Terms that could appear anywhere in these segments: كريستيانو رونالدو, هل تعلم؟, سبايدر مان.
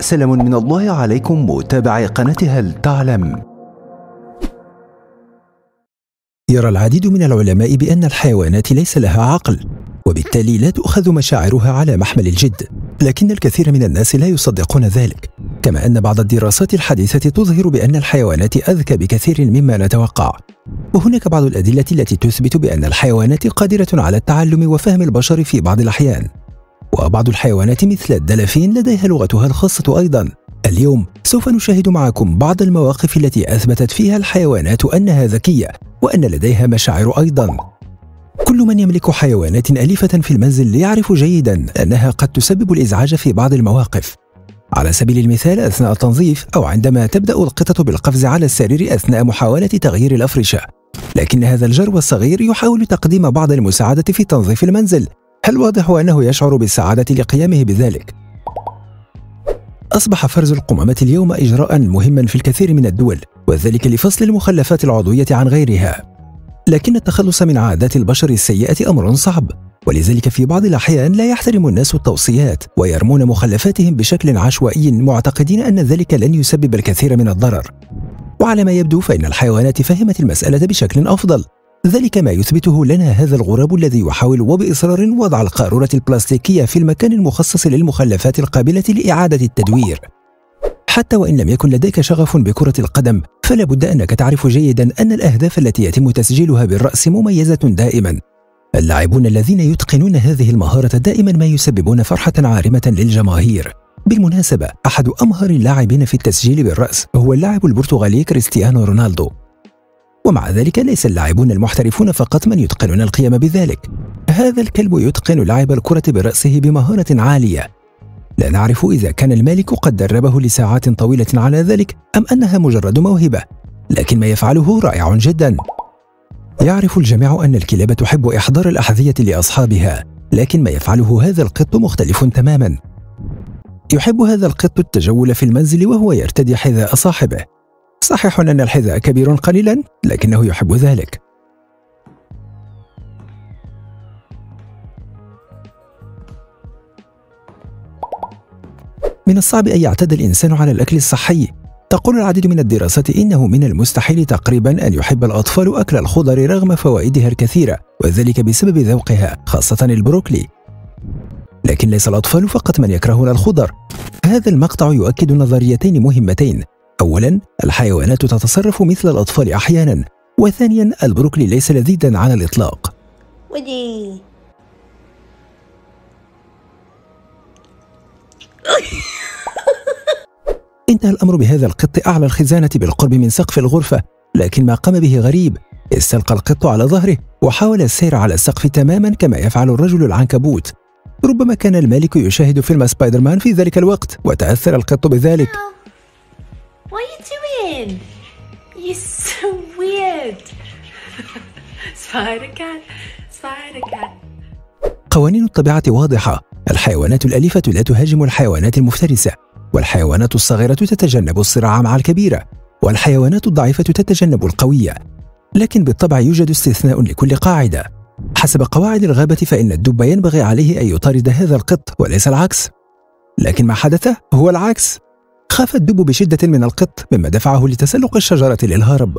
سلام من الله عليكم متابعي قناة هل تعلم. يرى العديد من العلماء بأن الحيوانات ليس لها عقل، وبالتالي لا تؤخذ مشاعرها على محمل الجد، لكن الكثير من الناس لا يصدقون ذلك، كما أن بعض الدراسات الحديثة تظهر بأن الحيوانات أذكى بكثير مما نتوقع، وهناك بعض الأدلة التي تثبت بأن الحيوانات قادرة على التعلم وفهم البشر في بعض الأحيان، وبعض الحيوانات مثل الدلافين لديها لغتها الخاصة أيضاً. اليوم سوف نشاهد معكم بعض المواقف التي أثبتت فيها الحيوانات أنها ذكية وأن لديها مشاعر أيضاً. كل من يملك حيوانات أليفة في المنزل يعرف جيداً أنها قد تسبب الإزعاج في بعض المواقف. على سبيل المثال أثناء التنظيف، أو عندما تبدأ القطة بالقفز على السرير أثناء محاولة تغيير الأفرشة. لكن هذا الجرو الصغير يحاول تقديم بعض المساعدة في تنظيف المنزل. الواضح أنه يشعر بالسعادة لقيامه بذلك. أصبح فرز القمامة اليوم إجراءً مهماً في الكثير من الدول، وذلك لفصل المخلفات العضوية عن غيرها. لكن التخلص من عادات البشر السيئة أمر صعب، ولذلك في بعض الأحيان لا يحترم الناس التوصيات ويرمون مخلفاتهم بشكل عشوائي، معتقدين أن ذلك لن يسبب الكثير من الضرر. وعلى ما يبدو فإن الحيوانات فهمت المسألة بشكل أفضل، ذلك ما يثبته لنا هذا الغراب الذي يحاول وبإصرار وضع القارورة البلاستيكية في المكان المخصص للمخلفات القابلة لإعادة التدوير. حتى وإن لم يكن لديك شغف بكرة القدم، فلا بد أنك تعرف جيداً أن الأهداف التي يتم تسجيلها بالرأس مميزة دائماً. اللاعبون الذين يتقنون هذه المهارة دائماً ما يسببون فرحة عارمة للجماهير. بالمناسبة، أحد أمهر اللاعبين في التسجيل بالرأس هو اللاعب البرتغالي كريستيانو رونالدو. ومع ذلك ليس اللاعبون المحترفون فقط من يتقنون القيام بذلك. هذا الكلب يتقن لعب الكرة برأسه بمهارة عالية. لا نعرف إذا كان المالك قد دربه لساعات طويلة على ذلك أم أنها مجرد موهبة، لكن ما يفعله رائع جدا. يعرف الجميع أن الكلاب تحب إحضار الأحذية لأصحابها، لكن ما يفعله هذا القط مختلف تماما. يحب هذا القط التجول في المنزل وهو يرتدي حذاء صاحبه. صحيح أن الحذاء كبير قليلا، لكنه يحب ذلك. من الصعب أن يعتاد الإنسان على الأكل الصحي. تقول العديد من الدراسات إنه من المستحيل تقريبا أن يحب الأطفال أكل الخضر رغم فوائدها الكثيرة، وذلك بسبب ذوقها، خاصة البروكلي. لكن ليس الأطفال فقط من يكرهون الخضر. هذا المقطع يؤكد نظريتين مهمتين. أولاً، الحيوانات تتصرف مثل الأطفال أحياناً، وثانياً، البروكلي ليس لذيذاً على الإطلاق. ودي. انتهى الأمر بهذا القط أعلى الخزانة بالقرب من سقف الغرفة، لكن ما قام به غريب. استلقى القط على ظهره وحاول السير على السقف تماماً كما يفعل الرجل العنكبوت. ربما كان المالك يشاهد فيلم سبايدر مان في ذلك الوقت وتأثر القط بذلك. What are you doing? You're so weird. Spider cat, spider cat. قوانين الطبيعة واضحة. الحيوانات الأليفة لا تهاجم الحيوانات المفترسة، والحيوانات الصغيرة تتجنب الصراع مع الكبيرة، والحيوانات الضعيفة تتجنب القوية. لكن بالطبع يوجد استثناء لكل قاعدة. حسب قواعد الغابة فإن الدب ينبغي عليه أن يطارد هذا القط وليس العكس، لكن ما حدث هو العكس. خاف الدب بشدة من القط، مما دفعه لتسلق الشجرة للهرب.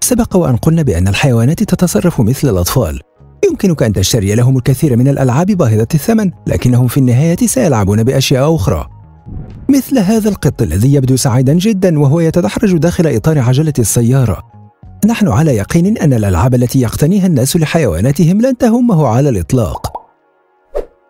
سبق وأن قلنا بأن الحيوانات تتصرف مثل الأطفال. يمكنك أن تشتري لهم الكثير من الألعاب باهظة الثمن، لكنهم في النهاية سيلعبون بأشياء أخرى. مثل هذا القط الذي يبدو سعيدا جدا وهو يتدحرج داخل إطار عجلة السيارة. نحن على يقين أن الألعاب التي يقتنيها الناس لحيواناتهم لن تهمه على الإطلاق.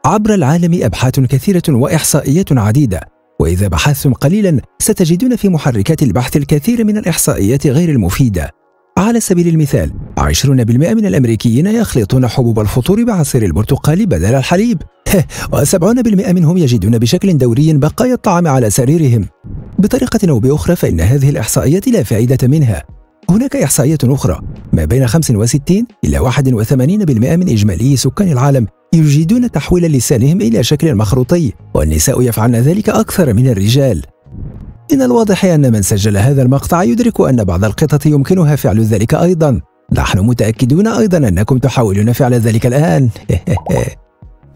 عبر العالم أبحاث كثيرة وإحصائيات عديدة، وإذا بحثتم قليلا ستجدون في محركات البحث الكثير من الإحصائيات غير المفيدة. على سبيل المثال 20% من الأمريكيين يخلطون حبوب الفطور بعصير البرتقال بدل الحليب، و70% منهم يجدون بشكل دوري بقايا الطعام على سريرهم. بطريقة أو بأخرى فإن هذه الإحصائيات لا فائدة منها. هناك إحصائية أخرى، ما بين 65 إلى 81% من إجمالي سكان العالم يجيدون تحويل لسانهم إلى شكل مخروطي، والنساء يفعلن ذلك أكثر من الرجال. من الواضح أن من سجل هذا المقطع يدرك أن بعض القطط يمكنها فعل ذلك أيضا. نحن متأكدون أيضا أنكم تحاولون فعل ذلك الآن.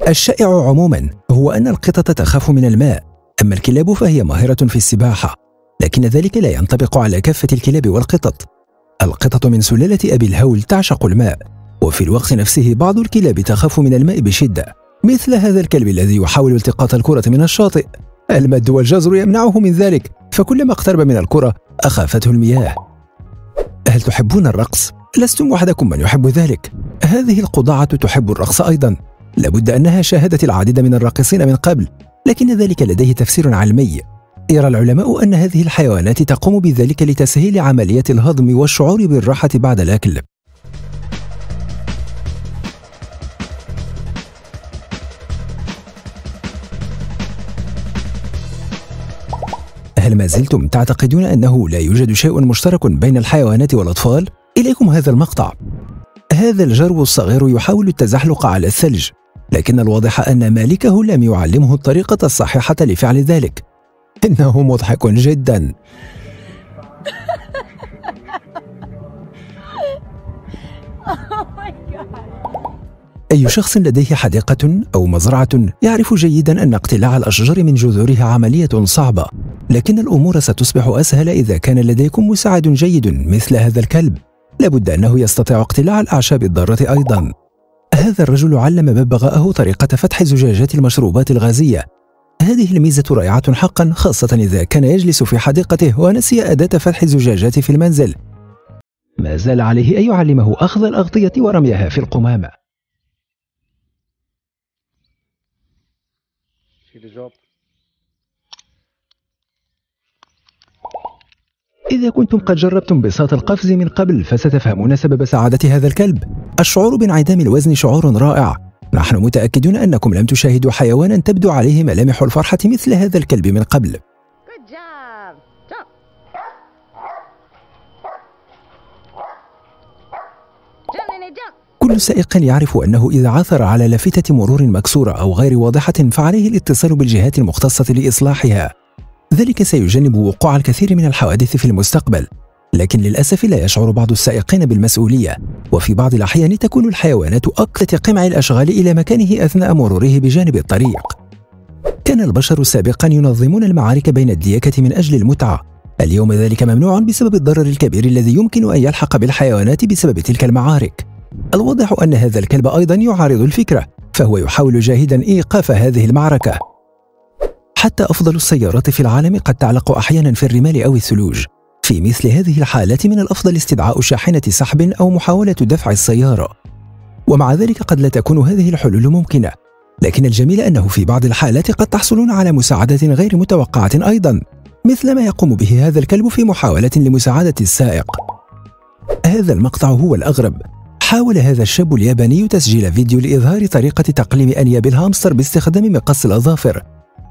الشائع عموما هو أن القطط تخاف من الماء، أما الكلاب فهي ماهرة في السباحة، لكن ذلك لا ينطبق على كافة الكلاب والقطط. القطط من سلالة أبي الهول تعشق الماء، وفي الوقت نفسه بعض الكلاب تخاف من الماء بشدة، مثل هذا الكلب الذي يحاول التقاط الكرة من الشاطئ. المد والجزر يمنعه من ذلك، فكلما اقترب من الكرة أخافته المياه. هل تحبون الرقص؟ لستم وحدكم من يحب ذلك. هذه القضاعة تحب الرقص أيضا، لابد أنها شاهدت العديد من الراقصين من قبل، لكن ذلك لديه تفسير علمي. يرى العلماء أن هذه الحيوانات تقوم بذلك لتسهيل عملية الهضم والشعور بالراحة بعد الأكل. هل ما زلتم تعتقدون أنه لا يوجد شيء مشترك بين الحيوانات والأطفال؟ إليكم هذا المقطع. هذا الجرو الصغير يحاول التزحلق على الثلج، لكن الواضح أن مالكه لم يعلمه الطريقة الصحيحة لفعل ذلك. إنه مضحك جدا. أي شخص لديه حديقة أو مزرعة يعرف جيدا أن اقتلاع الأشجار من جذورها عملية صعبة، لكن الأمور ستصبح أسهل إذا كان لديكم مساعد جيد مثل هذا الكلب، لابد أنه يستطيع اقتلاع الأعشاب الضارة أيضا. هذا الرجل علم ببغاءه طريقة فتح زجاجات المشروبات الغازية. هذه الميزة رائعة حقا، خاصة إذا كان يجلس في حديقته ونسي أداة فتح الزجاجات في المنزل. ما زال عليه أن يعلمه أخذ الأغطية ورميها في القمامة. إذا كنتم قد جربتم بساط القفز من قبل فستفهمون سبب سعادة هذا الكلب. الشعور بانعدام الوزن شعور رائع. نحن متأكدون أنكم لم تشاهدوا حيوانا تبدو عليه ملامح الفرحة مثل هذا الكلب من قبل. كل سائق يعرف أنه إذا عثر على لافتة مرور مكسورة أو غير واضحة فعليه الاتصال بالجهات المختصة لإصلاحها، ذلك سيجنب وقوع الكثير من الحوادث في المستقبل. لكن للأسف لا يشعر بعض السائقين بالمسؤولية، وفي بعض الأحيان تكون الحيوانات أكثر قمع الأشغال إلى مكانه أثناء مروره بجانب الطريق. كان البشر سابقا ينظمون المعارك بين الديكة من أجل المتعة، اليوم ذلك ممنوع بسبب الضرر الكبير الذي يمكن أن يلحق بالحيوانات بسبب تلك المعارك. الواضح أن هذا الكلب أيضا يعارض الفكرة، فهو يحاول جاهدا إيقاف هذه المعركة. حتى أفضل السيارات في العالم قد تعلق أحيانا في الرمال أو الثلوج. في مثل هذه الحالات من الأفضل استدعاء شاحنة سحب أو محاولة دفع السيارة، ومع ذلك قد لا تكون هذه الحلول ممكنة، لكن الجميل أنه في بعض الحالات قد تحصلون على مساعدة غير متوقعة أيضا، مثل ما يقوم به هذا الكلب في محاولة لمساعدة السائق. هذا المقطع هو الأغرب. حاول هذا الشاب الياباني تسجيل فيديو لإظهار طريقة تقليم أنياب الهامستر باستخدام مقص الأظافر.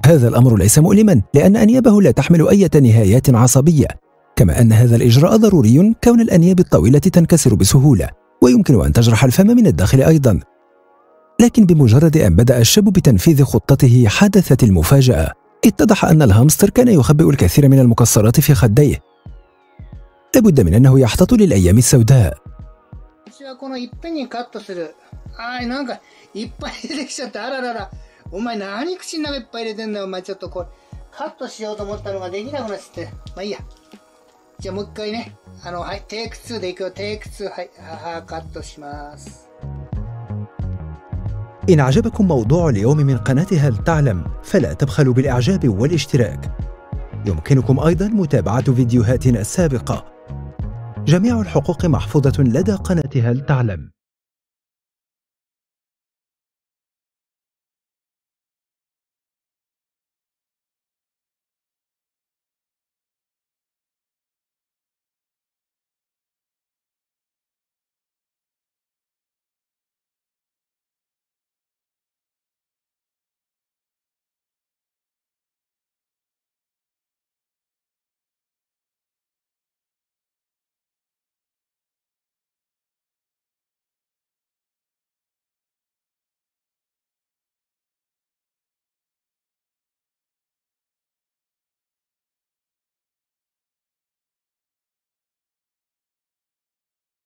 هذا الأمر ليس مؤلما، لأن أنيابه لا تحمل أي نهايات عصبية، كما أن هذا الإجراء ضروري كون الأنياب الطويلة تنكسر بسهولة، ويمكن أن تجرح الفم من الداخل أيضا. لكن بمجرد أن بدأ الشاب بتنفيذ خطته حدثت المفاجأة. اتضح أن الهامستر كان يخبئ الكثير من المكسرات في خديه، لابد من أنه يحتاط للأيام السوداء. إن عجبكم موضوع اليوم من قناة هل تعلم فلا تبخلوا بالإعجاب والاشتراك. يمكنكم أيضا متابعة فيديوهاتنا السابقة. جميع الحقوق محفوظة لدى قناة هل تعلم.